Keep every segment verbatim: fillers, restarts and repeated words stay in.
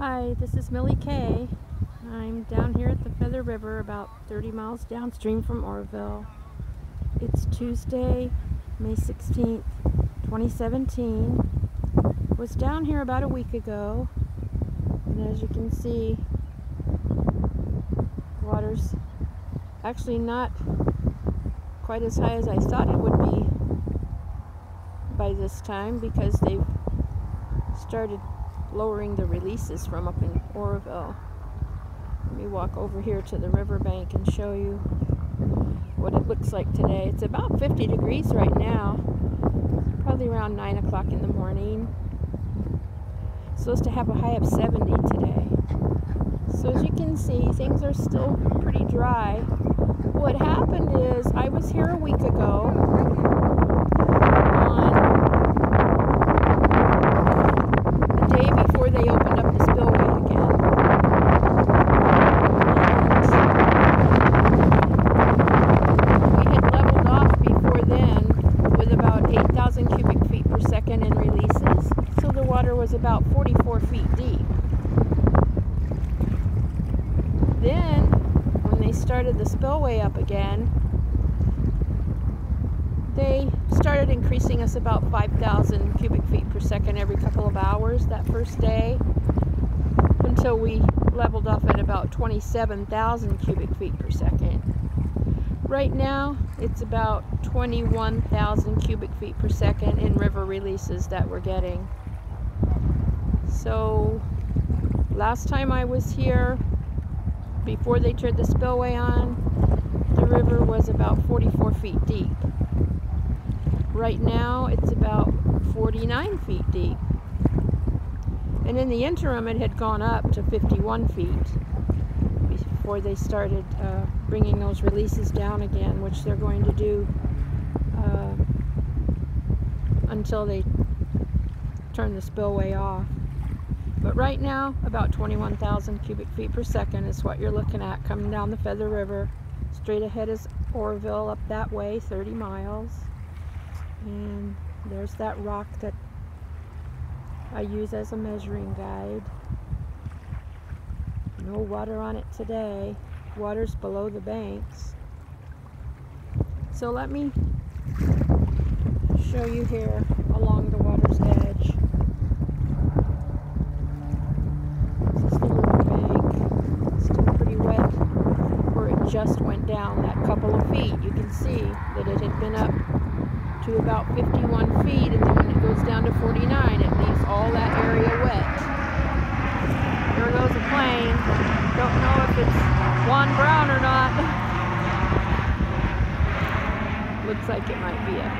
Hi, this is Millie Kay. I'm down here at the Feather River, about thirty miles downstream from Oroville. It's Tuesday, May sixteenth, twenty seventeen. Was down here about a week ago, and as you can see, water's actually not quite as high as I thought it would be by this time, because they've started lowering the releases from up in Oroville. Let me walk over here to the riverbank and show you what it looks like today. It's about fifty degrees right now, probably around nine o'clock in the morning. It's supposed to have a high of seventy today. So as you can see, things are still pretty dry. What happened is I was here a week ago on the day before they opened up the spillway again. And we had leveled off before then with about eight thousand cubic feet per second in releases. So the water was about forty-four feet deep. Then, when they started the spillway up again, they started increasing us about five thousand cubic feet per second every couple of hours that first day, until we leveled off at about twenty-seven thousand cubic feet per second. Right now, it's about twenty-one thousand cubic feet per second in river releases that we're getting. So, last time I was here, before they turned the spillway on, the river was about forty-four feet deep. Right now, it's about forty-nine feet deep. And in the interim, it had gone up to fifty-one feet before they started uh, bringing those releases down again, which they're going to do uh, until they turn the spillway off. But right now, about twenty-one thousand cubic feet per second is what you're looking at coming down the Feather River. Straight ahead is Oroville up that way, thirty miles. And there's that rock that I use as a measuring guide. No water on it today. Water's below the banks. So let me show you here along the water's edge. Just went down that couple of feet. You can see that it had been up to about fifty-one feet, and then when it goes down to forty-nine, it leaves all that area wet. There goes a plane. Don't know if it's Juan Brown or not. Looks like it might be a...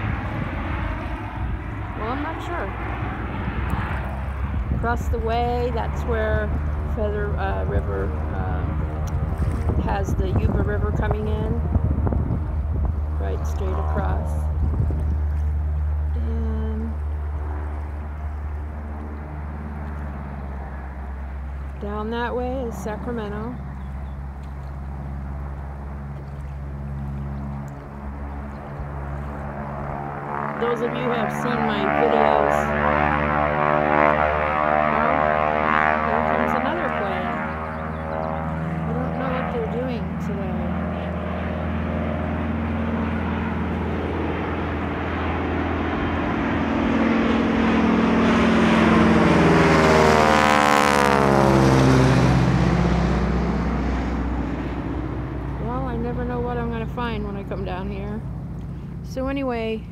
well, I'm not sure. Across the way, that's where Feather uh, River uh, has the Yuba River coming in, right straight across. And down that way is Sacramento. Those of you who have seen my videos, when I come down here. So anyway,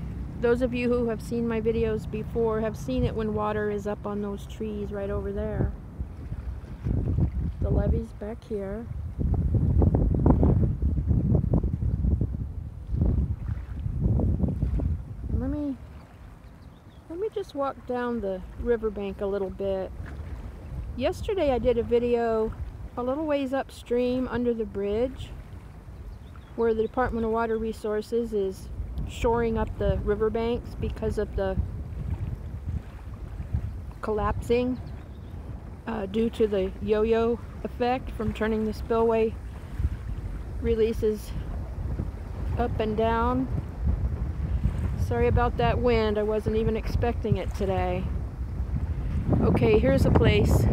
those of you who have seen my videos before have seen it when water is up on those trees right over there. The levee's back here. Let me let me just walk down the riverbank a little bit. Yesterday I did a video a little ways upstream under the bridge, where the Department of Water Resources is shoring up the riverbanks because of the collapsing uh, due to the yo-yo effect from turning the spillway releases up and down. Sorry about that wind. I wasn't even expecting it today. Okay, here's a place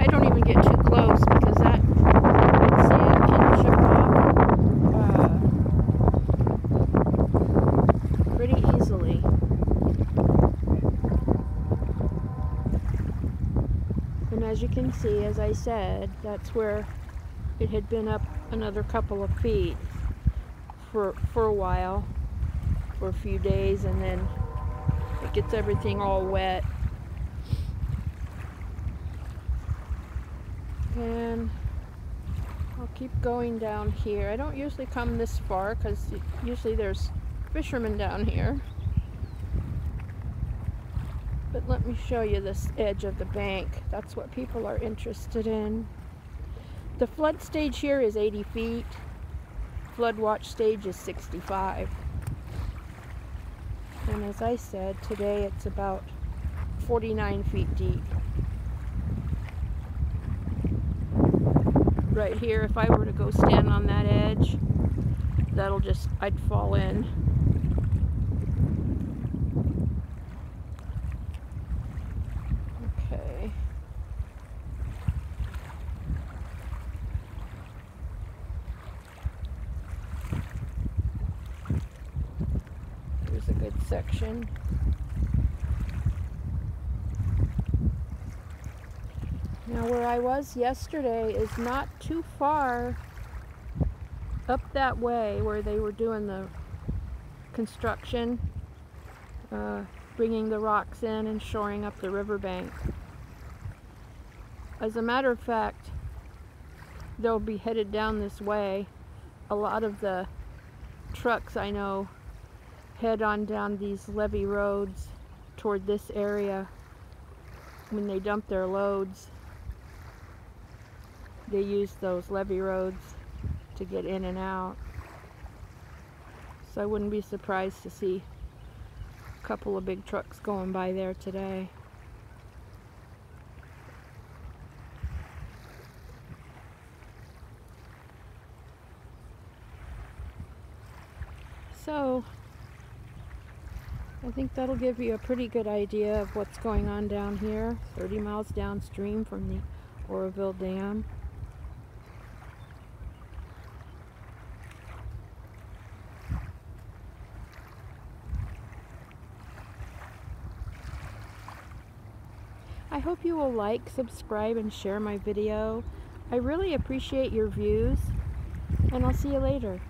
I don't even get too close because that sand can chip off uh, pretty easily. And as you can see, as I said, that's where it had been up another couple of feet for, for a while, for a few days, and then it gets everything all wet. And I'll keep going down here. I don't usually come this far because usually there's fishermen down here. But let me show you this edge of the bank. That's what people are interested in. The flood stage here is eighty feet. Flood watch stage is sixty-five. And as I said, today it's about forty-nine feet deep. Right here, if I were to go stand on that edge, that'll just, I'd fall in. Okay. Here's a good section. Now where I was yesterday is not too far up that way where they were doing the construction, uh, bringing the rocks in and shoring up the riverbank. As a matter of fact, they'll be headed down this way. A lot of the trucks I know head on down these levee roads toward this area when they dump their loads. They use those levee roads to get in and out. So I wouldn't be surprised to see a couple of big trucks going by there today. So I think that'll give you a pretty good idea of what's going on down here, thirty miles downstream from the Oroville Dam. I hope you will like, subscribe, and share my video. I really appreciate your views, and I'll see you later.